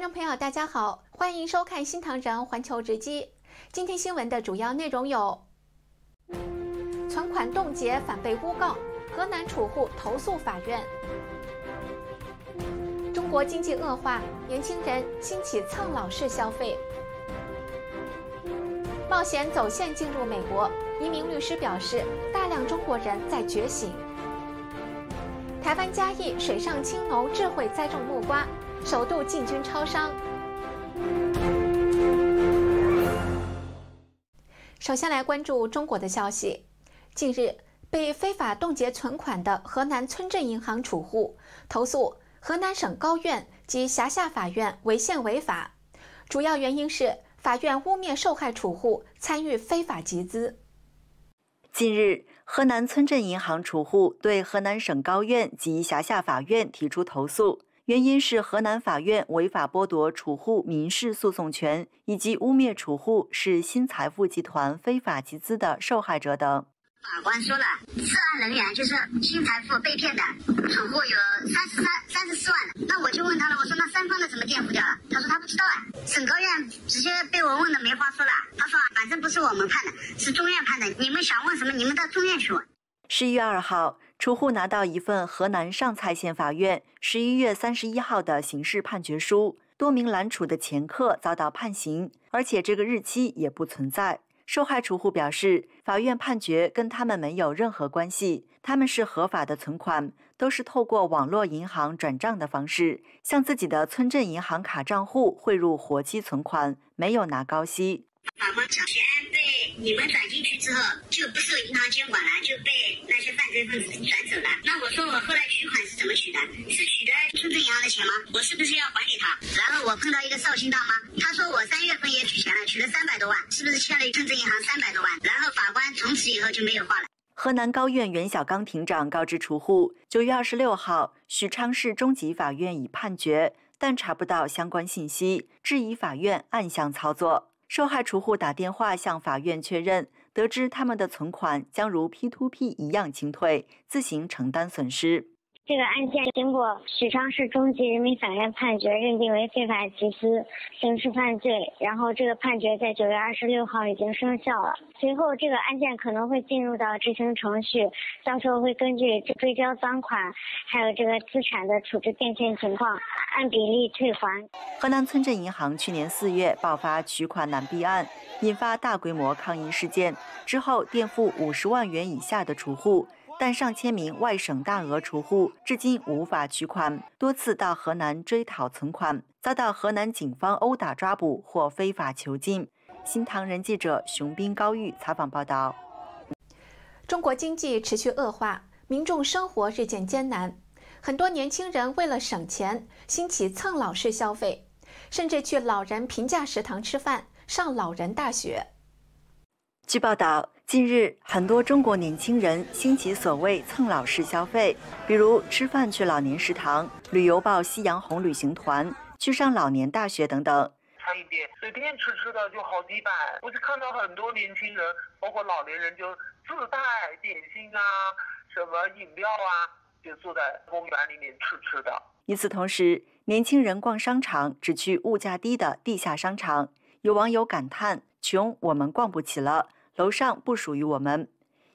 观众朋友，大家好，欢迎收看新唐人环球直击。今天新闻的主要内容有：存款冻结反被诬告，河南储户投诉法院；中国经济恶化，年轻人兴起蹭老式消费；冒险走线进入美国，移民律师表示，大量中国人在觉醒。 台湾嘉义水上青农智慧栽种木瓜，首度进军超商。首先来关注中国的消息。近日，被非法冻结存款的河南村镇银行储户投诉河南省高院及辖下法院违宪违法，主要原因是法院污蔑受害储户参与非法集资。近日， 河南村镇银行储户对河南省高院及辖下法院提出投诉，原因是河南法院违法剥夺储户民事诉讼权，以及污蔑储户是新财富集团非法集资的受害者等。法官说了，涉案人员就是新财富被骗的储户有34万，那我就问他了，我说那三方的怎么垫付掉了？他说他不知道啊。省高院直接被我问的没话说了，他说反正不是我们判的，是中院判的，你们想问什么你们到中院去问。11月2号，储户拿到一份河南上蔡县法院11月31号的刑事判决书，多名揽储的前客遭到判刑，而且这个日期也不存在。 受害储户表示，法院判决跟他们没有任何关系，他们是合法的存款，都是透过网络银行转账的方式，向自己的村镇银行卡账户汇入活期存款，没有拿高息。法官小钱被你们转进去之后，就不受银行监管了，就被那些犯罪分子转走了。那我说我后来取款是怎么取的？是取的村镇银行的钱吗？我是不是要还给他？然后我碰到一个绍兴大妈，她说我3月份也取钱了，取了300多万，是不是欠了村镇银行300多万？然后法官从此以后就没有话了。 河南高院袁小刚庭长告知储户，9月26号，许昌市中级法院已判决，但查不到相关信息，质疑法院暗箱操作。受害储户打电话向法院确认，得知他们的存款将如 P2P 一样清退，自行承担损失。 这个案件经过许昌市中级人民法院判决认定为非法集资刑事犯罪，然后这个判决在9月26号已经生效了。随后这个案件可能会进入到执行程序，到时候会根据追交赃款，还有这个资产的处置变现情况，按比例退还。河南村镇银行去年4月爆发取款难避案，引发大规模抗议事件，之后垫付50万元以下的储户。 但上千名外省大额储户至今无法取款，多次到河南追讨存款，遭到河南警方殴打、抓捕或非法囚禁。新唐人记者熊斌、高玉采访报道。中国经济持续恶化，民众生活日渐艰难，很多年轻人为了省钱，兴起蹭老式消费，甚至去老人平价食堂吃饭，上老人大学。据报道。 近日，很多中国年轻人兴起所谓“蹭老式消费”，比如吃饭去老年食堂、旅游报夕阳红旅行团、去上老年大学等等。餐一点随便吃的就好几百，我就看到很多年轻人，包括老年人，就自带点心啊、什么饮料啊，就坐在公园里面吃的。与此同时，年轻人逛商场只去物价低的地下商场。有网友感叹：“穷，我们逛不起了。” 楼上不属于我们，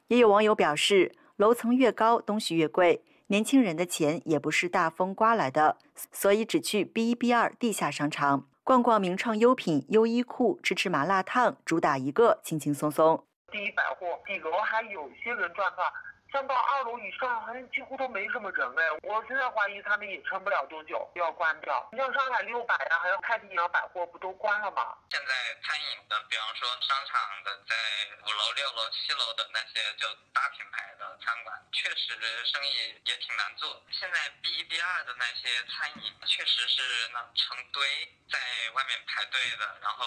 也有网友表示，楼层越高，东西越贵，年轻人的钱也不是大风刮来的，所以只去 B1、B2地下商场逛逛名创优品、优衣库，吃吃麻辣烫，主打一个轻轻松松。第一百货底楼还有些人赚饭，像到2楼以上，好像几乎都没什么人哎。我现在怀疑他们也撑不了多久，要关掉。你像上海600呀，还有太平洋百货不都关了吗？现在餐饮的，比方说商场的，在 5楼、6楼、7楼的那些就大品牌的餐馆，确实生意也挺难做。现在 B1、B2的那些餐饮，确实是那成堆在外面排队的，然后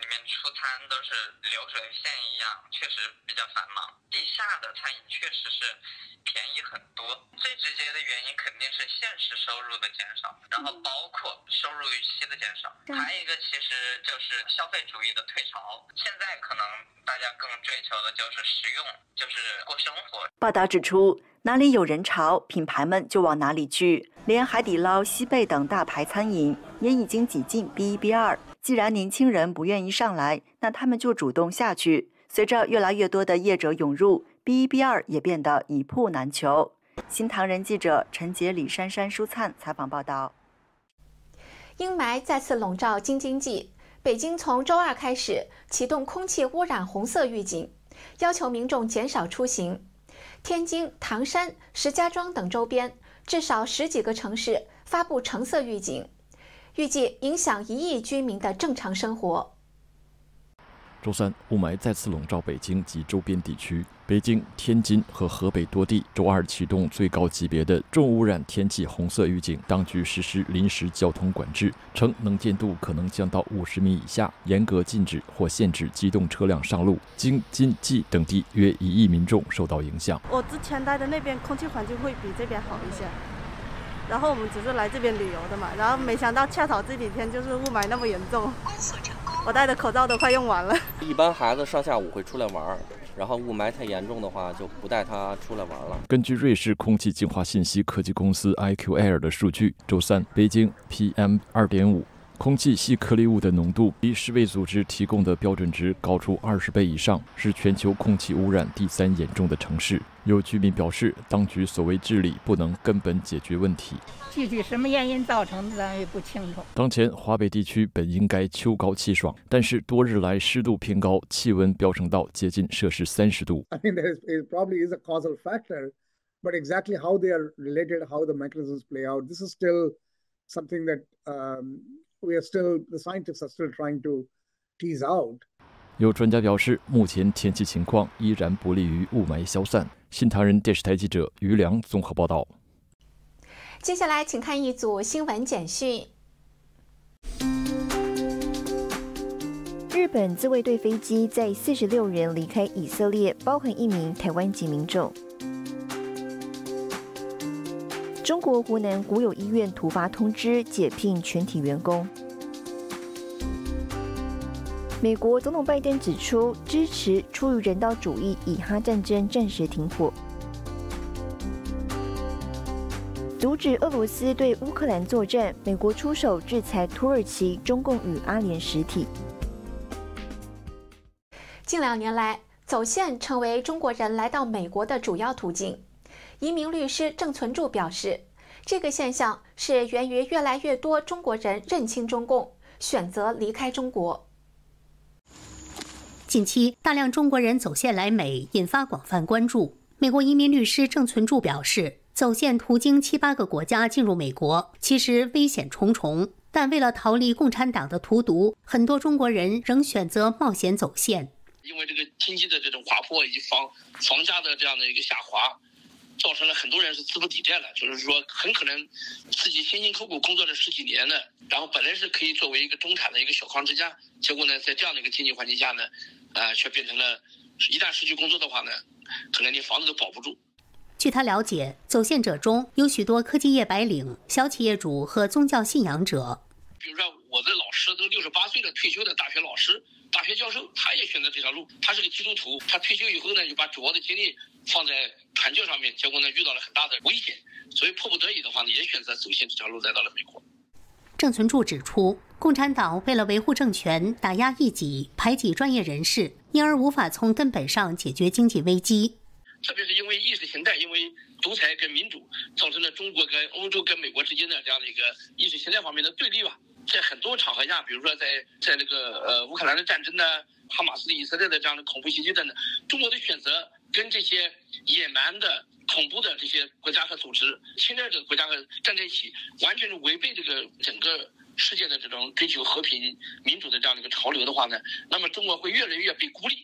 里面出餐都是流水线一样，确实比较繁忙。地下的餐饮确实是便宜很多，最直接的原因肯定是现实收入的减少，然后包括收入预期的减少，还有一个其实就是消费主义的退潮。现在可能大家更 追求的就是实用，就是过生活。报道指出，哪里有人潮，品牌们就往哪里去。连海底捞、西贝等大牌餐饮也已经挤进 B1、B2。既然年轻人不愿意上来，那他们就主动下去。随着越来越多的业者涌入 ，B1、B2也变得一铺难求。新唐人记者陈杰、李珊珊、舒灿采访报道。阴霾再次笼罩京津冀，北京从周二开始启动空气污染红色预警，要求民众减少出行。 天津、唐山、石家庄等周边至少10几个城市发布橙色预警，预计影响1亿居民的正常生活。周三，雾霾再次笼罩北京及周边地区，北京、天津和河北多地周二启动最高级别的重污染天气红色预警，当局实施临时交通管制，称能见度可能降到50米以下，严格禁止或限制机动车辆上路。京津冀等地约1亿民众受到影响。我之前待的那边空气环境会比这边好一些，然后我们只是来这边旅游的嘛，然后没想到恰巧这几天就是雾霾那么严重。 我戴的口罩都快用完了。一般孩子上下午会出来玩，然后雾霾太严重的话，就不带他出来玩了。根据瑞士空气净化信息科技公司 IQ Air 的数据，周三北京 PM2.5 空气细颗粒物的浓度比世卫组织提供的标准值高出20倍以上，是全球空气污染第3严重的城市。有居民表示，当局所谓治理不能根本解决问题。 具体什么原因造成的，咱也不清楚。当前华北地区本应该秋高气爽，但是多日来湿度偏高，气温飙升到接近摄氏30度。I think there probably is a causal factor, but exactly how they are related, how the mechanisms play out, this is still something that the scientists are still trying to tease out. 有专家表示，目前天气情况依然不利于雾霾消散。新唐人电视台记者于良综合报道。 接下来，请看一组新闻简讯。日本自卫队飞机载46人离开以色列，包含1名台湾籍民众。中国湖南国有医院突发通知，解聘全体员工。美国总统拜登指出，支持出于人道主义以哈战争暂时停火。 阻止俄罗斯对乌克兰作战，美国出手制裁土耳其、中共与阿联实体。近2年来，走线成为中国人来到美国的主要途径。移民律师郑存柱表示，这个现象是源于越来越多中国人认清中共，选择离开中国。 近期，大量中国人走线来美，引发广泛关注。美国移民律师郑存柱表示。 走线途经7、8个国家进入美国，其实危险重重，但为了逃离共产党的荼毒，很多中国人仍选择冒险走线。因为这个经济的这种滑坡以及房价的这样的一个下滑，造成了很多人是资不抵债了，就是说很可能自己辛辛苦苦工作了10几年的，然后本来是可以作为一个中产的一个小康之家，结果呢，在这样的一个经济环境下呢，却变成了一旦失去工作的话呢，可能连房子都保不住。 据他了解，走线者中有许多科技业白领、小企业主和宗教信仰者。比如说，我的老师都68岁了，退休的大学老师、大学教授，他也选择这条路。他是个基督徒，他退休以后呢，就把主要的精力放在传教上面，结果呢，遇到了很大的危险，所以迫不得已的话呢，也选择走线这条路来到了美国。郑存柱指出，共产党为了维护政权、打压异己、排挤专业人士，因而无法从根本上解决经济危机。 特别是因为意识形态，因为独裁跟民主，造成了中国跟欧洲跟美国之间的这样的一个意识形态方面的对立吧。在很多场合下，比如说在那个乌克兰的战争呢，哈马斯、以色列的这样的恐怖袭击等等，中国的选择跟这些野蛮的、恐怖的这些国家和组织、侵略者国家和站在一起，完全是违背这个整个世界的这种追求和平、民主的这样的一个潮流的话呢，那么中国会越来越被孤立。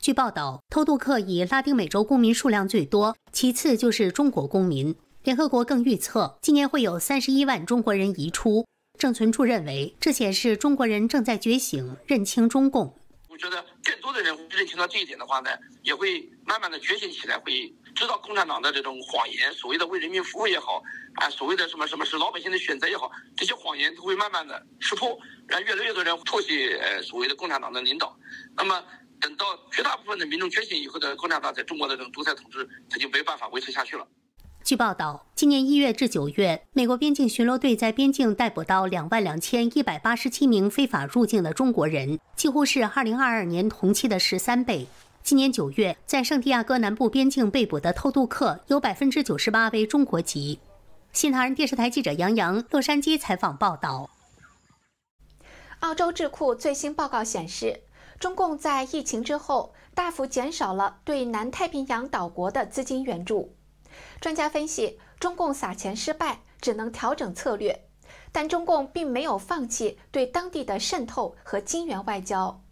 据报道，偷渡客以拉丁美洲公民数量最多，其次就是中国公民。联合国更预测，今年会有31万中国人移出。郑存柱认为，这显示中国人正在觉醒，认清中共。我觉得更多的人认清到这一点的话呢，也会慢慢的觉醒起来，会知道共产党的这种谎言，所谓的为人民服务也好，所谓的什么是老百姓的选择也好，这些谎言都会慢慢的识破，让越来越多人唾弃所谓的共产党的领导。那么。 等到绝大部分的民众觉醒以后的共产党在中国的这种独裁统治，他就没办法维持下去了。据报道，今年1月至9月，美国边境巡逻队在边境逮捕到22,187名非法入境的中国人，几乎是2022年同期的13倍。今年9月，在圣地亚哥南部边境被捕的偷渡客有98%为中国籍。新唐人电视台记者杨洋洛杉矶采访报道。澳洲智库最新报告显示，中共在疫情之后大幅减少了对南太平洋岛国的资金援助。专家分析，中共撒钱失败，只能调整策略，但中共并没有放弃对当地的渗透和金援外交。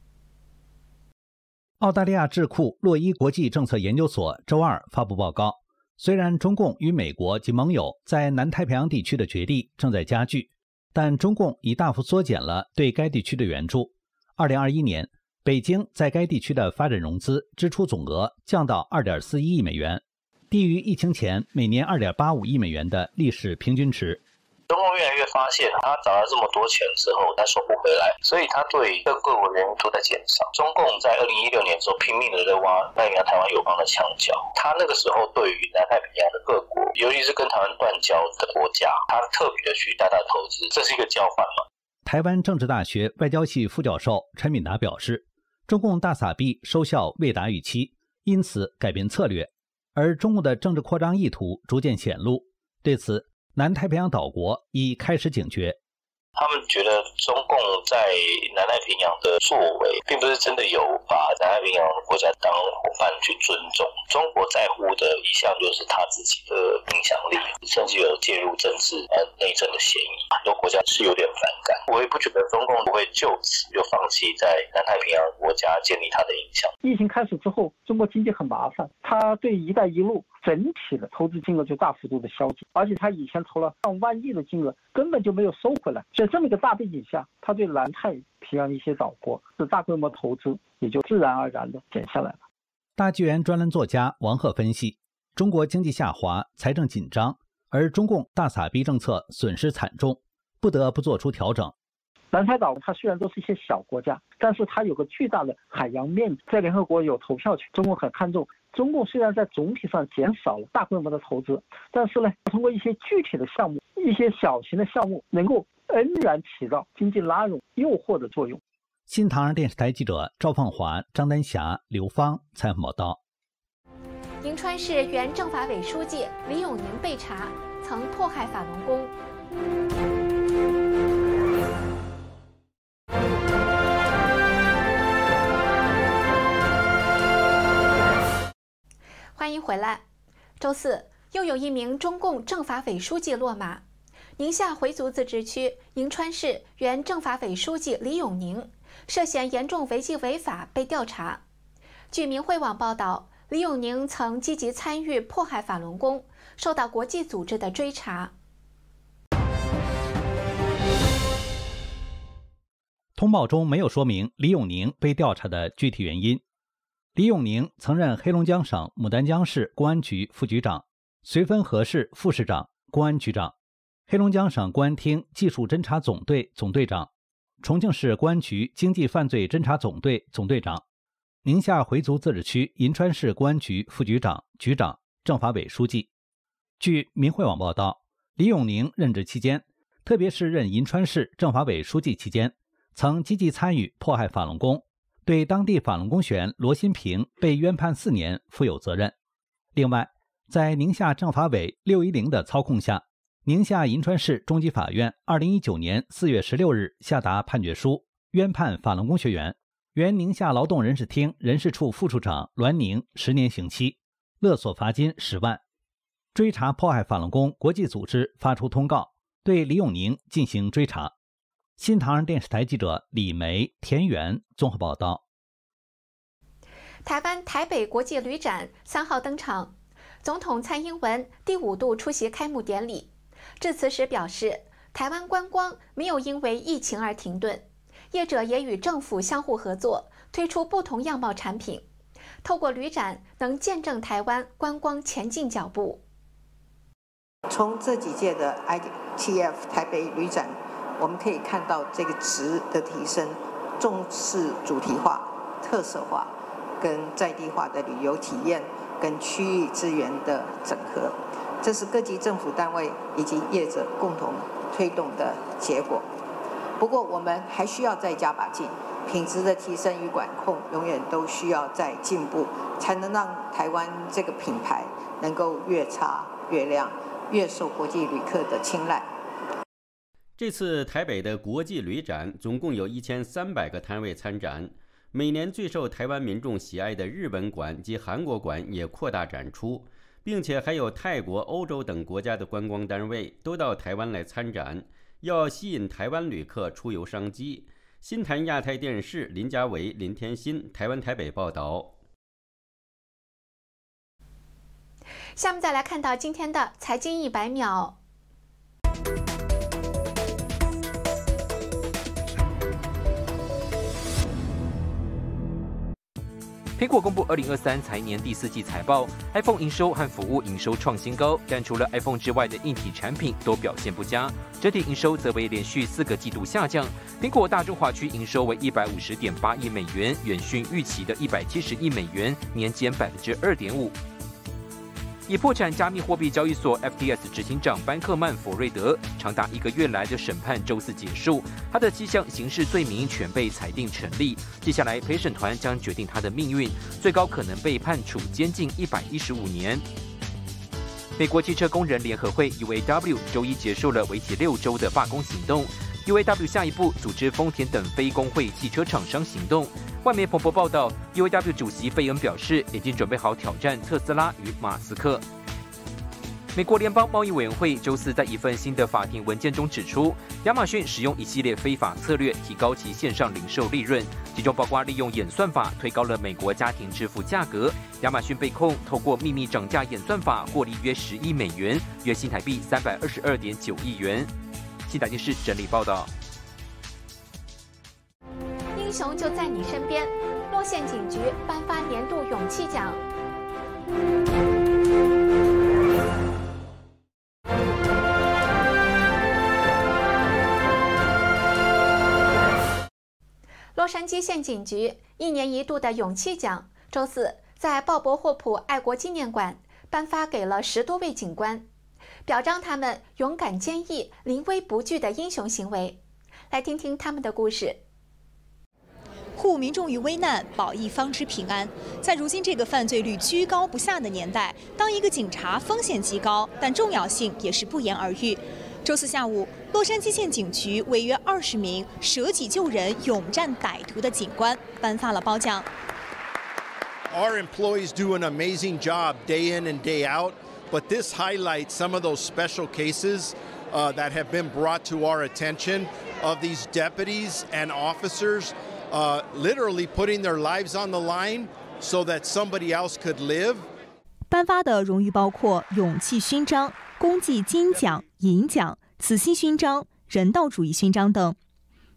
澳大利亚智库洛伊国际政策研究所周二发布报告，虽然中共与美国及盟友在南太平洋地区的角力正在加剧，但中共已大幅缩减了对该地区的援助。2021年，北京在该地区的发展融资支出总额降到 2.41 亿美元。低于疫情前每年 2.85 亿美元的历史平均值。中共越来越发现，他砸了这么多钱之后，他收不回来，所以他对各国援助在减少。中共在2016年的时候拼命的在挖南洋台湾友邦的墙角，他那个时候对于南太平洋的各国，尤其是跟台湾断交的国家，他特别的去大大投资，这是一个交换嘛。台湾政治大学外交系副教授陈敏达表示，中共大撒币收效未达预期，因此改变策略。而中共的政治扩张意图逐渐显露，对此，南太平洋岛国已开始警觉。他们觉得中共在南太平洋的作为，并不是真的有把南太平洋国家当伙伴去尊重。中国在乎的一项就是他自己的影响力，甚至有介入政治内政的嫌疑。很多国家是有点反感。我也不觉得中共不会就此就放弃在南太平洋国家建立他的影响。疫情开始之后，中国经济很麻烦，他对“一带一路”整体的投资金额就大幅度的消减，而且他以前投了上万亿的金额，根本就没有收回来。在这么一个大背景下，他对南太平洋一些岛国的大规模投资也就自然而然的减下来了。大纪元专栏作家王鹤分析，中国经济下滑，财政紧张，而中共大撒币政策损失惨重，不得不做出调整。南太岛它虽然都是一些小国家，但是它有个巨大的海洋面积，在联合国有投票权，中共很看重。中共虽然在总体上减少了大规模的投资，但是呢，通过一些具体的项目，一些小型的项目，能够仍然起到经济拉拢、诱惑的作用。新唐人电视台记者赵凤华、张丹霞、刘芳采访报道。银川市原政法委书记李永宁被查，曾迫害法轮功。欢迎回来。周四，又有一名中共政法委书记落马。宁夏回族自治区银川市原政法委书记李永宁涉嫌严重违纪违法被调查。据明慧网报道，李永宁曾积极参与迫害法轮功，受到国际组织的追查。通报中没有说明李永宁被调查的具体原因。李永宁曾任黑龙江省牡丹江市公安局副局长、绥芬河市副市长、公安局长、黑龙江省公安厅技术侦查总队总队长、重庆市公安局经济犯罪侦查总队总队长、宁夏回族自治区银川市公安局副局长、局长、政法委书记。据明慧网报道，李永宁任职期间，特别是任银川市政法委书记期间，曾积极参与迫害法轮功。对当地法轮功学员罗新平被冤判4年负有责任。另外，在宁夏政法委610的操控下，宁夏银川市中级法院2019年4月16日下达判决书，冤判法轮功学员、原宁夏劳动人事厅人事处副处长栾宁10年刑期，勒索罚金10万。追查迫害法轮功国际组织发出通告，对李永宁进行追查。新唐人电视台记者李梅、田园综合报道。台湾台北国际旅展3号登场，总统蔡英文第5度出席开幕典礼。致辞时表示，台湾观光没有因为疫情而停顿，业者也与政府相互合作，推出不同样貌产品。透过旅展，能见证台湾观光前进脚步。从这几届的 ITF 台北旅展，我们可以看到这个值的提升，重视主题化、特色化跟在地化的旅游体验跟区域资源的整合，这是各级政府单位以及业者共同推动的结果。不过，我们还需要再加把劲，品质的提升与管控永远都需要再进步，才能让台湾这个品牌能够越擦越亮，越受国际旅客的青睐。这次台北的国际旅展总共有1300个摊位参展，每年最受台湾民众喜爱的日本馆及韩国馆也扩大展出。 并且还有泰国、欧洲等国家的观光单位都到台湾来参展，要吸引台湾旅客出游商机。新唐亚太电视林家维、林天心，台湾台北报道。下面再来看到今天的财经100秒。 苹果公布2023财年第4季财报 ，iPhone 营收和服务营收创新高，但除了 iPhone 之外的硬体产品都表现不佳，整体营收则为连续4个季度下降。苹果大中华区营收为 150.8 亿美元，远逊预期的170亿美元，年减 2.5%。 已破产加密货币交易所 FTX 执行长班克曼·佛瑞德长达1个月来的审判周四结束，他的7项刑事罪名全被裁定成立。接下来陪审团将决定他的命运，最高可能被判处监禁115年。美国汽车工人联合会 （UAW） 周一结束了为期6周的罢工行动。 UAW 下一步组织丰田等非工会汽车厂商行动。外媒彭博报道 ，UAW 主席费恩表示，已经准备好挑战特斯拉与马斯克。美国联邦贸易委员会周四在一份新的法庭文件中指出，亚马逊使用一系列非法策略提高其线上零售利润，其中包括利用演算法推高了美国家庭支付价格。亚马逊被控透过秘密涨价演算法获利约10亿美元，约新台币322.9亿元。 新台电视整理报道：英雄就在你身边，洛县警局颁发年度勇气奖。洛杉矶县警局1年1度的勇气奖，周四在鲍勃霍普爱国纪念馆颁发给了10多位警官。 表彰他们勇敢、坚毅、临危不惧的英雄行为，来听听他们的故事。护民众于危难，保一方之平安。在如今这个犯罪率居高不下的年代，当一个警察风险极高，但重要性也是不言而喻。周四下午，洛杉矶县警局为约20名舍己救人、勇战歹徒的警官颁发了褒奖。Our employees do an amazing job day in and day out. But this highlights some of those special cases that have been brought to our attention of these deputies and officers literally putting their lives on the line so that somebody else could live. 颁发的荣誉包括勇气勋章、功绩金奖、银奖、慈心勋章、人道主义勋章等。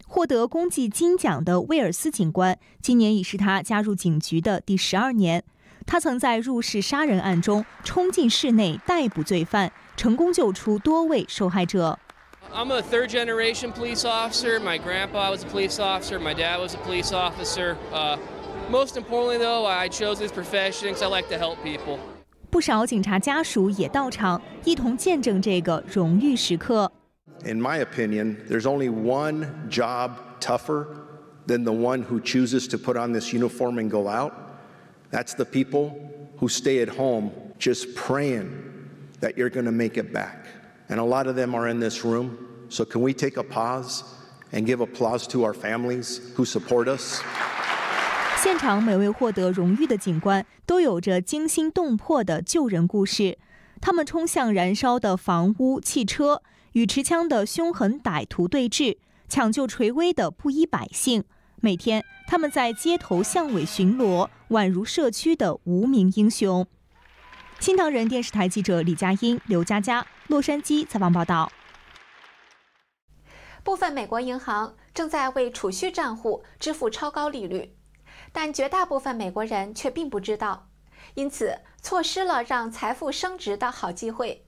获得功绩金奖的威尔斯警官，今年已是他加入警局的第12年。 他曾在入室杀人案中冲进室内逮捕罪犯，成功救出多位受害者。I'm a third-generation police officer. My grandpa was a police officer. My dad was a police officer. Most importantly, though, I chose this profession because I like to help people. 不少警察家属也到场，一同见证这个荣誉时刻。In my opinion, there's only one job tougher than the one who chooses to put on this uniform and go out. That's the people who stay at home just praying that you're going to make it back. And a lot of them are in this room. So can we take a pause and give applause to our families who support us? 现场每位获得荣誉的警官都有着惊心动魄的救人故事。他们冲向燃烧的房屋、汽车，与持枪的凶狠歹徒对峙，抢救垂危的布衣百姓。 每天，他们在街头巷尾巡逻，宛如社区的无名英雄。新唐人电视台记者李佳音、刘佳佳，洛杉矶采访报道。部分美国银行正在为储蓄账户支付超高利率，但绝大部分美国人却并不知道，因此错失了让财富升值的好机会。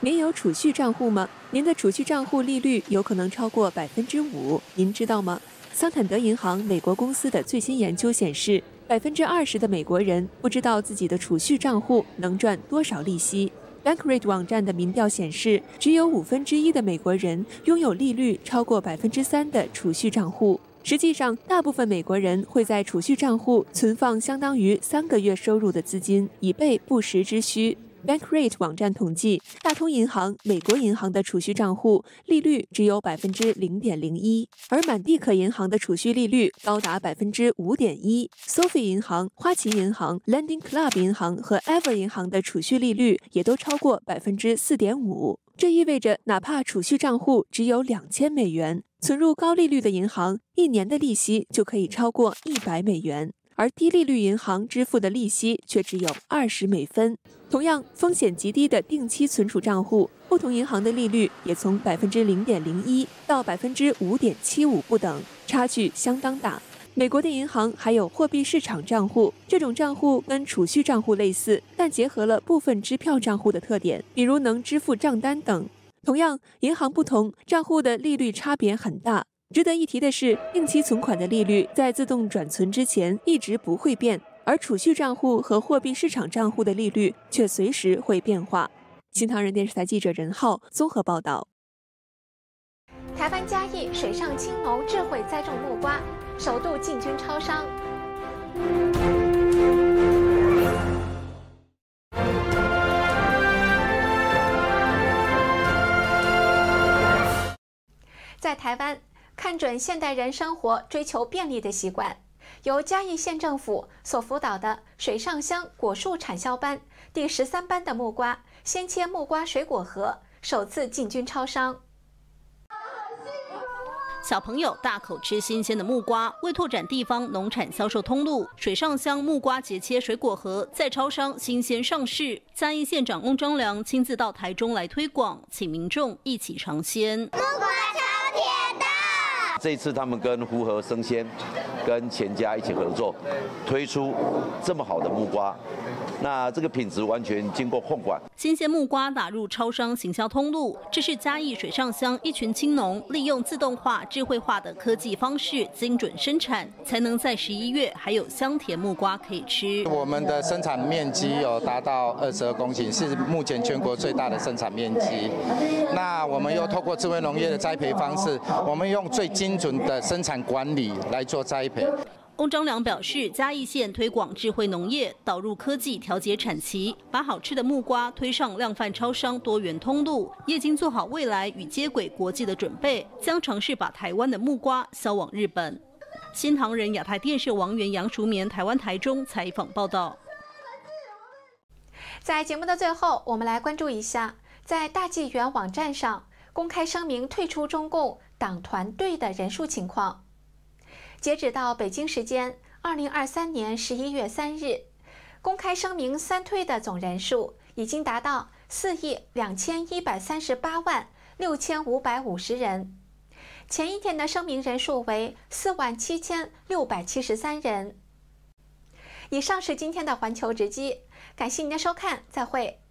您有储蓄账户吗？您的储蓄账户利率有可能超过5%，您知道吗？桑坦德银行美国公司的最新研究显示，20%的美国人不知道自己的储蓄账户能赚多少利息。Bankrate 网站的民调显示，只有1/5的美国人拥有利率超过3%的储蓄账户。实际上，大部分美国人会在储蓄账户存放相当于3个月收入的资金，以备不时之需。 Bankrate 网站统计，大通银行、美国银行的储蓄账户利率只有0.01%，而满地可银行的储蓄利率高达5.1%。Sophie 银行、花旗银行、Lending Club 银行和 Ever 银行的储蓄利率也都超过4.5%。这意味着，哪怕储蓄账户只有$2000，存入高利率的银行1年的利息就可以超过$100。 而低利率银行支付的利息却只有20美分。同样，风险极低的定期存储账户，不同银行的利率也从0.01%到5.75%不等，差距相当大。美国的银行还有货币市场账户，这种账户跟储蓄账户类似，但结合了部分支票账户的特点，比如能支付账单等。同样，银行不同，账户的利率差别很大。 值得一提的是，定期存款的利率在自动转存之前一直不会变，而储蓄账户和货币市场账户的利率却随时会变化。新唐人电视台记者任浩综合报道。台湾嘉义水上青茅智慧栽种木瓜，首度进军超商。 在台湾，看准现代人生活追求便利的习惯，由嘉义县政府所辅导的水上乡果树产销班第13班的木瓜，先切木瓜水果盒，首次进军超商。小朋友大口吃新鲜的木瓜，为拓展地方农产销售通路，水上乡木瓜节切水果盒在超商新鲜上市。嘉义县长翁章良亲自到台中来推广，请民众一起尝鲜木瓜。 这次他们跟福和生鲜、跟钱家一起合作，推出这么好的木瓜，那这个品质完全经过控管。新鲜木瓜打入超商行销通路，这是嘉义水上乡一群青农利用自动化、智慧化的科技方式精准生产，才能在11月还有香甜木瓜可以吃。我们的生产面积有达到22公顷，是目前全国最大的生产面积。那我们又透过智慧农业的栽培方式，我们用最精 准的生产管理来做栽培。翁章良表示，嘉义县推广智慧农业，导入科技调节产期，把好吃的木瓜推上量贩超商多元通路，也已经做好未来与接轨国际的准备，将尝试把台湾的木瓜销往日本。新唐人亚太电视王源、杨淑棉，台湾台中采访报道。在节目的最后，我们来关注一下，在大纪元网站上公开声明退出中共 党团队的人数情况，截止到北京时间2023年11月3日，公开声明三退的总人数已经达到4.2138万6550人，前一天的声明人数为47673人。以上是今天的环球直击，感谢您的收看，再会。